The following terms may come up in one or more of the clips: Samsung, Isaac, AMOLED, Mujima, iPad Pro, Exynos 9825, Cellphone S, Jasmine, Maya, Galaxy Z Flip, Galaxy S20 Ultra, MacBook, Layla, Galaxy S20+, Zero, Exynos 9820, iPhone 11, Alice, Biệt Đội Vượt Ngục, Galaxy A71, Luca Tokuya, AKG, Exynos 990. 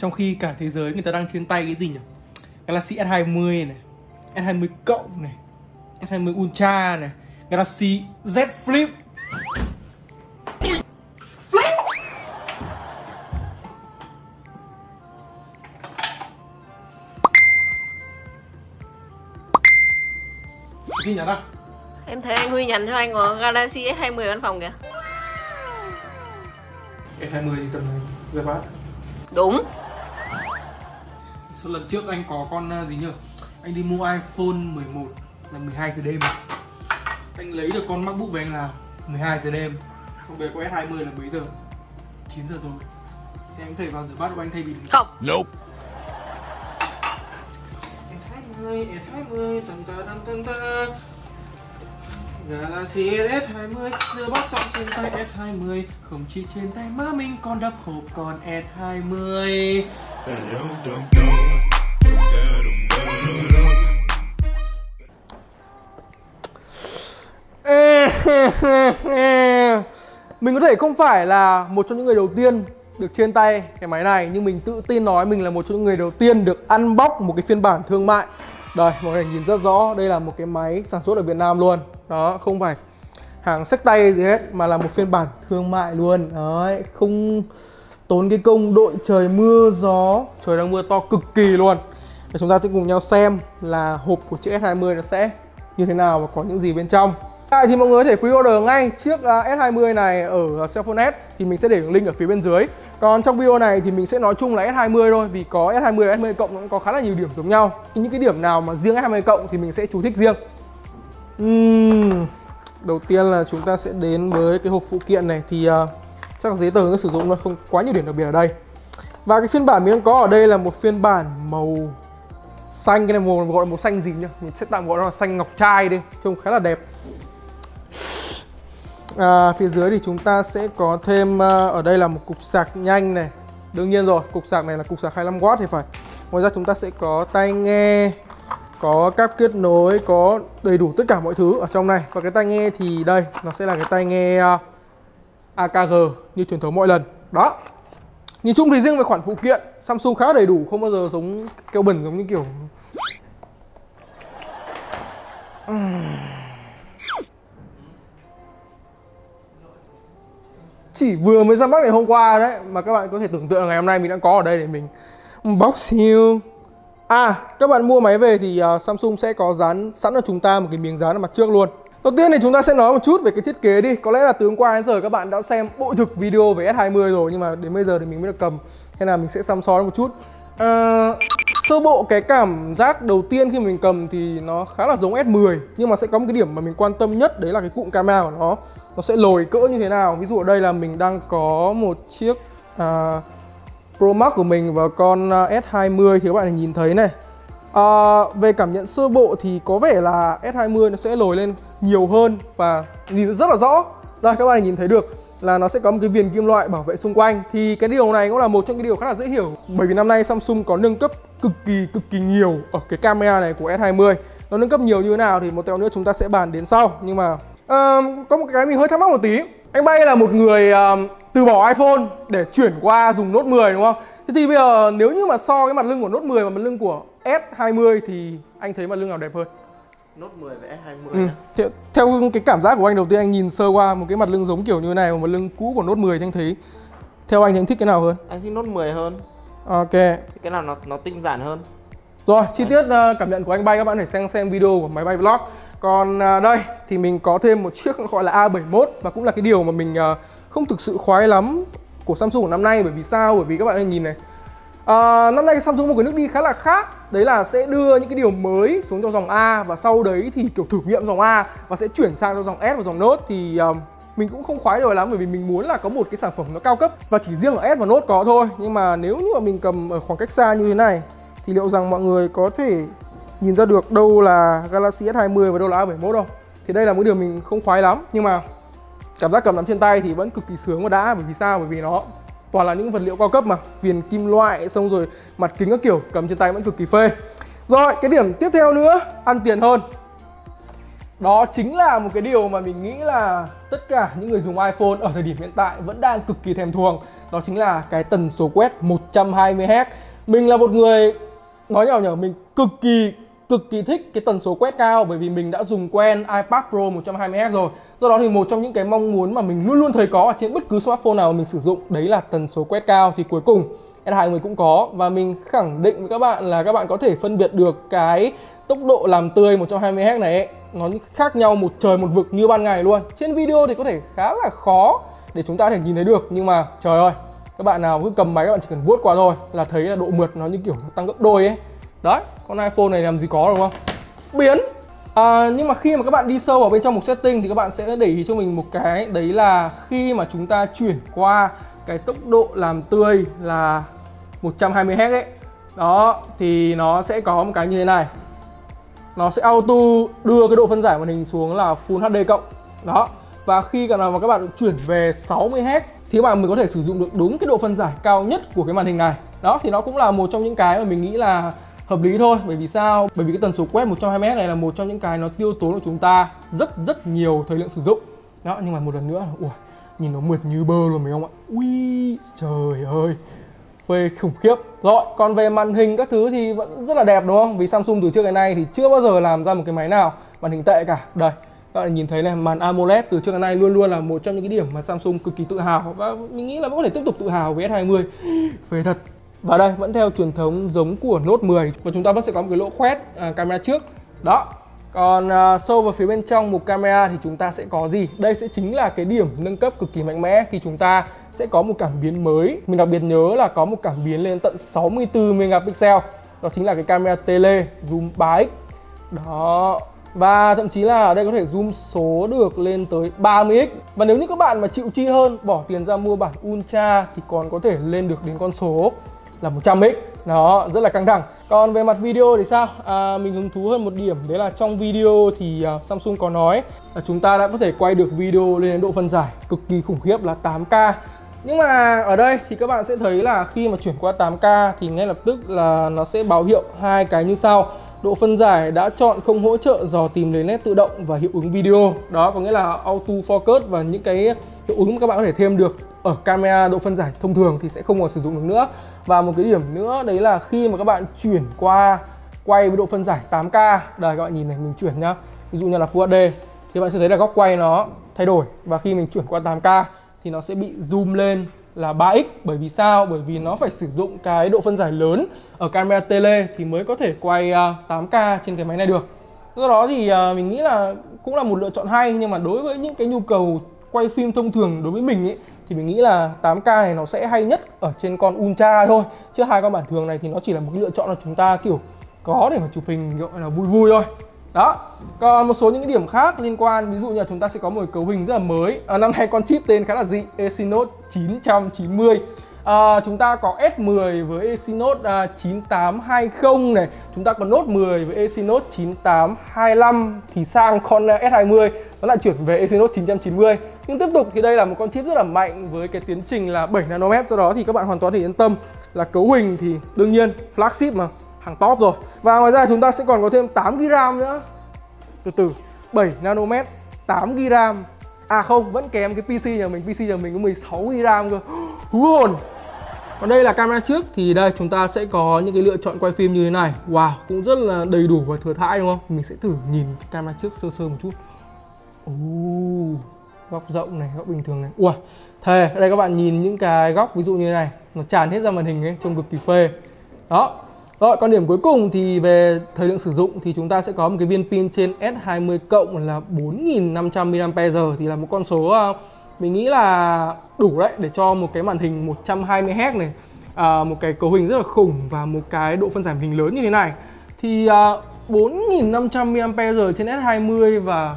Trong khi cả thế giới người ta đang trên tay cái gì nhỉ? Galaxy S20 này, S20 cộng này, S20 Ultra này, Galaxy Z Flip. Gì nhỉ ta? Em thấy anh Huy nhắn cho anh có Galaxy S20 ở văn phòng kìa. S20 thì tầm này ra bát. Đúng. Số lần trước anh có con gì nhỉ? Anh đi mua iPhone 11 là 12 giờ đêm. Anh lấy được con MacBook về anh là 12 giờ đêm. Xong về con S20 là mấy giờ? 9 giờ tối. Thế anh có thể vào rửa bát của anh thay vì mình... Không. Nope. S20 tần. Galaxy S20 rửa bát xong trên tay S20, không chỉ trên tay má mình còn đập hộp con S20. Mình có thể không phải là một trong những người đầu tiên được trên tay cái máy này, nhưng mình tự tin nói mình là một trong những người đầu tiên được unbox một cái phiên bản thương mại. Đây, mọi người nhìn rất rõ, đây là một cái máy sản xuất ở Việt Nam luôn. Đó, không phải hàng xách tay gì hết, mà là một phiên bản thương mại luôn. Đấy, không tốn cái công đội trời mưa gió. Trời đang mưa to cực kỳ luôn. Để chúng ta sẽ cùng nhau xem là hộp của chiếc S20 nó sẽ như thế nào và có những gì bên trong. Tại thì mọi người có thể pre-order ngay chiếc S20 này ở Cellphone S, thì mình sẽ để đường link ở phía bên dưới. Còn trong video này thì mình sẽ nói chung là S20 thôi, vì có S20 và S20 cộng cũng có khá là nhiều điểm giống nhau. Những cái điểm nào mà riêng S20 cộng thì mình sẽ chú thích riêng. Đầu tiên là chúng ta sẽ đến với cái hộp phụ kiện này, thì chắc là giấy tờ nó sử dụng nó không quá nhiều điểm đặc biệt ở đây. Và cái phiên bản mình đang có ở đây là một phiên bản màu xanh, cái này màu gọi là màu xanh gì nhá, mình sẽ tạm gọi nó là xanh ngọc trai đi, trông khá là đẹp. Phía dưới thì chúng ta sẽ có thêm ở đây là một cục sạc nhanh này. Đương nhiên rồi, cục sạc này là cục sạc 25W thì phải. Ngoài ra chúng ta sẽ có tai nghe, có cáp kết nối, có đầy đủ tất cả mọi thứ ở trong này. Và cái tai nghe thì đây, nó sẽ là cái tai nghe AKG như truyền thống mọi lần. Đó. Nhìn chung thì riêng về khoản phụ kiện, Samsung khá đầy đủ, không bao giờ giống keo bẩn giống như kiểu... Chỉ vừa mới ra mắt ngày hôm qua đấy, mà các bạn có thể tưởng tượng ngày hôm nay mình đã có ở đây để mình box hill. Các bạn mua máy về thì Samsung sẽ có dán sẵn cho chúng ta một cái miếng dán ở mặt trước luôn. Đầu tiên thì chúng ta sẽ nói một chút về cái thiết kế đi. Có lẽ là từ hôm qua đến giờ các bạn đã xem bộ thực video về S20 rồi, nhưng mà đến bây giờ thì mình mới được cầm, thế là mình sẽ xăm soi một chút. Sơ bộ cái cảm giác đầu tiên khi mình cầm thì nó khá là giống S10, nhưng mà sẽ có một cái điểm mà mình quan tâm nhất, đấy là cái cụm camera của nó. Nó sẽ lồi cỡ như thế nào. Ví dụ ở đây là mình đang có một chiếc Pro Max của mình và con S20 thì các bạn nhìn thấy này. Về cảm nhận sơ bộ thì có vẻ là S20 nó sẽ lồi lên nhiều hơn và nhìn rất là rõ. Đây, các bạn nhìn thấy được là nó sẽ có một cái viền kim loại bảo vệ xung quanh. Thì cái điều này cũng là một trong cái điều khá là dễ hiểu, bởi vì năm nay Samsung có nâng cấp cực kỳ nhiều ở cái camera này của S20. Nó nâng cấp nhiều như thế nào thì một tẹo nữa chúng ta sẽ bàn đến sau. Nhưng mà có một cái mình hơi thắc mắc một tí. Anh Bay là một người từ bỏ iPhone để chuyển qua dùng Note 10 đúng không? Thế thì bây giờ nếu như mà so cái mặt lưng của Note 10 và mặt lưng của S20 thì anh thấy mặt lưng nào đẹp hơn? Note 10 và S20. Theo cái cảm giác của anh, đầu tiên anh nhìn sơ qua một cái mặt lưng giống kiểu như này và mặt lưng cũ của Note 10 thì anh thấy, theo anh thì anh thích cái nào hơn? Anh thích Note 10 hơn. Ok. Cái nào nó tinh giản hơn. Rồi, chi tiết cảm nhận của anh Bay các bạn phải xem video của máy bay vlog. Còn đây thì mình có thêm một chiếc gọi là A71, và cũng là cái điều mà mình không thực sự khoái lắm của Samsung của năm nay. Bởi vì sao? Bởi vì các bạn nhìn này, năm nay Samsung một cái nước đi khá là khác, đấy là sẽ đưa những cái điều mới xuống cho dòng A, và sau đấy thì kiểu thử nghiệm dòng A và sẽ chuyển sang cho dòng S và dòng Note. Thì mình cũng không khoái được lắm, bởi vì mình muốn là có một cái sản phẩm nó cao cấp và chỉ riêng ở S và Note có thôi. Nhưng mà nếu như mà mình cầm ở khoảng cách xa như thế này thì liệu rằng mọi người có thể nhìn ra được đâu là Galaxy S20 và đâu là A71 đâu. Thì đây là một điều mình không khoái lắm, nhưng mà cảm giác cầm nắm trên tay thì vẫn cực kỳ sướng và đã. Bởi vì sao? Bởi vì nó toàn là những vật liệu cao cấp mà, viền kim loại, xong rồi mặt kính các kiểu, cầm trên tay vẫn cực kỳ phê. Rồi, cái điểm tiếp theo nữa, ăn tiền hơn. Đó chính là một cái điều mà mình nghĩ là tất cả những người dùng iPhone ở thời điểm hiện tại vẫn đang cực kỳ thèm thuồng. Đó chính là cái tần số quét 120Hz. Mình là một người, nói nhỏ nhỏ, mình cực kỳ thích cái tần số quét cao, bởi vì mình đã dùng quen iPad Pro 120Hz rồi. Do đó thì một trong những cái mong muốn mà mình luôn luôn thấy có ở trên bất cứ smartphone nào mình sử dụng, đấy là tần số quét cao. Thì cuối cùng S20 cũng có, và mình khẳng định với các bạn là các bạn có thể phân biệt được cái tốc độ làm tươi 120Hz này ấy. Nó khác nhau một trời một vực như ban ngày luôn. Trên video thì có thể khá là khó để chúng ta có thể nhìn thấy được, nhưng mà trời ơi, các bạn nào cứ cầm máy các bạn chỉ cần vuốt qua thôi là thấy là độ mượt nó như kiểu tăng gấp đôi ấy. Đấy, con iPhone này làm gì có, đúng không? Biến. Nhưng mà khi mà các bạn đi sâu vào bên trong một setting thì các bạn sẽ để ý cho mình một cái, đấy là khi mà chúng ta chuyển qua cái tốc độ làm tươi là 120Hz ấy, đó thì nó sẽ có một cái như thế này. Nó sẽ auto đưa cái độ phân giải màn hình xuống là Full HD cộng. Đó. Và khi nào mà các bạn chuyển về 60Hz thì các bạn mới có thể sử dụng được đúng cái độ phân giải cao nhất của cái màn hình này. Đó thì nó cũng là một trong những cái mà mình nghĩ là hợp lý thôi. Bởi vì sao? Bởi vì cái tần số quét 120Hz này là một trong những cái nó tiêu tốn của chúng ta rất nhiều thời lượng sử dụng. Đó, nhưng mà một lần nữa, ui, nhìn nó mượt như bơ luôn mấy ông ạ. Ui, trời ơi, phê khủng khiếp. Rồi, còn về màn hình các thứ thì vẫn rất là đẹp, đúng không? Vì Samsung từ trước đến nay thì chưa bao giờ làm ra một cái máy nào màn hình tệ cả. Đây, các bạn nhìn thấy này, màn AMOLED từ trước đến nay luôn luôn là một trong những cái điểm mà Samsung cực kỳ tự hào, và mình nghĩ là vẫn có thể tiếp tục tự hào với S20. Phê thật. Và đây, vẫn theo truyền thống giống của Note 10, và chúng ta vẫn sẽ có một cái lỗ khoét camera trước. Đó. Còn sâu vào phía bên trong một camera thì chúng ta sẽ có gì? Đây sẽ chính là cái điểm nâng cấp cực kỳ mạnh mẽ khi chúng ta sẽ có một cảm biến mới. Mình đặc biệt nhớ là có một cảm biến lên tận 64 megapixel. Đó chính là cái camera tele zoom 3x. Đó. Và thậm chí là ở đây có thể zoom số được lên tới 30x. Và nếu như các bạn mà chịu chi hơn, bỏ tiền ra mua bản Ultra thì còn có thể lên được đến con số là 100x. Đó, rất là căng thẳng. Còn về mặt video thì sao? Mình hứng thú hơn một điểm, đấy là trong video thì Samsung có nói là chúng ta đã có thể quay được video lên đến độ phân giải cực kỳ khủng khiếp là 8K. Nhưng mà ở đây thì các bạn sẽ thấy là khi mà chuyển qua 8K thì ngay lập tức là nó sẽ báo hiệu hai cái như sau. Độ phân giải đã chọn không hỗ trợ dò tìm lấy nét tự động và hiệu ứng video. Đó, có nghĩa là auto focus và những cái hiệu ứng mà các bạn có thể thêm được ở camera độ phân giải thông thường thì sẽ không còn sử dụng được nữa. Và một cái điểm nữa đấy là khi mà các bạn chuyển qua quay với độ phân giải 8K, đây các bạn nhìn này, mình chuyển nhá, ví dụ như là Full HD thì bạn sẽ thấy là góc quay nó thay đổi, và khi mình chuyển qua 8K thì nó sẽ bị zoom lên là 3x. Bởi vì sao? Bởi vì nó phải sử dụng cái độ phân giải lớn ở camera tele thì mới có thể quay 8K trên cái máy này được. Do đó thì mình nghĩ là cũng là một lựa chọn hay, nhưng mà đối với những cái nhu cầu quay phim thông thường đối với mình ấy, thì mình nghĩ là 8K này nó sẽ hay nhất ở trên con Ultra thôi. Chứ hai con bản thường này thì nó chỉ là một cái lựa chọn là chúng ta kiểu có để mà chụp hình gọi là vui vui thôi. Đó. Còn một số những cái điểm khác liên quan, ví dụ như là chúng ta sẽ có một cấu hình rất là mới. Năm nay con chip tên khá là dị, Exynos 990. Chúng ta có S10 với Exynos 9820 này. Chúng ta có Note 10 với Exynos 9825. Thì sang con S20 nó lại chuyển về Exynos 990. Nhưng tiếp tục thì đây là một con chip rất là mạnh với cái tiến trình là 7nm. Do đó thì các bạn hoàn toàn thể yên tâm là cấu hình thì đương nhiên flagship mà, hàng top rồi. Và ngoài ra chúng ta sẽ còn có thêm 8GB RAM nữa. Từ từ, 7nm, 8GB RAM. À không, vẫn kém cái PC nhà mình có 16GB RAM cơ. Hú hồn. Còn đây là camera trước thì đây chúng ta sẽ có những cái lựa chọn quay phim như thế này. Wow, cũng rất là đầy đủ và thừa thãi, đúng không? Mình sẽ thử nhìn camera trước sơ một chút. Góc rộng này, góc bình thường này. Ủa, thề, ở đây các bạn nhìn những cái góc ví dụ như thế này, nó tràn hết ra màn hình ấy, trông cực kỳ phê. Đó. Rồi, còn điểm cuối cùng thì về thời lượng sử dụng thì chúng ta sẽ có một cái viên pin trên S20 cộng là 4500 mAh, thì là một con số mình nghĩ là đủ đấy để cho một cái màn hình 120Hz này, một cái cấu hình rất là khủng và một cái độ phân giải hình lớn như thế này. Thì 4500 mAh trên S20 và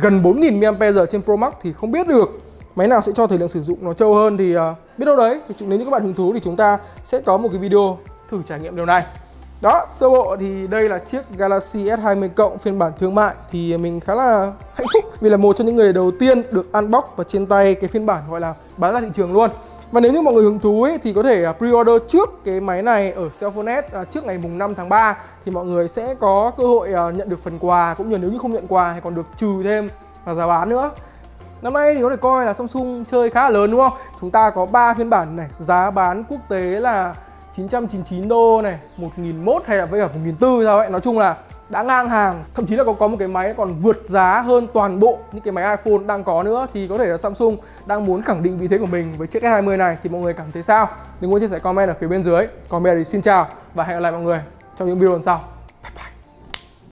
gần 4000 mAh trên Pro Max thì không biết được máy nào sẽ cho thời lượng sử dụng nó trâu hơn, thì biết đâu đấy. Nếu như các bạn hứng thú thì chúng ta sẽ có một cái video thử trải nghiệm điều này. Đó, sơ bộ thì đây là chiếc Galaxy S20 cộng phiên bản thương mại, thì mình khá là hạnh phúc vì là một trong những người đầu tiên được unbox và trên tay cái phiên bản gọi là bán ra thị trường luôn. Và nếu như mọi người hứng thú ấy, thì có thể pre-order trước cái máy này ở Cellphone S trước ngày mùng 5 tháng 3 thì mọi người sẽ có cơ hội nhận được phần quà, cũng như nếu như không nhận quà thì còn được trừ thêm vào giá bán nữa. Năm nay thì có thể coi là Samsung chơi khá là lớn đúng không? Chúng ta có 3 phiên bản này, giá bán quốc tế là 999 đô này, 1.100 hay là với cả 1.400 sao ấy. Nói chung là đã ngang hàng, thậm chí là có một cái máy còn vượt giá hơn toàn bộ những cái máy iPhone đang có nữa. Thì có thể là Samsung đang muốn khẳng định vị thế của mình với chiếc S20 này. Thì mọi người cảm thấy sao? Đừng quên chia sẻ comment ở phía bên dưới. Còn bây giờ thì xin chào và hẹn gặp lại mọi người trong những video lần sau.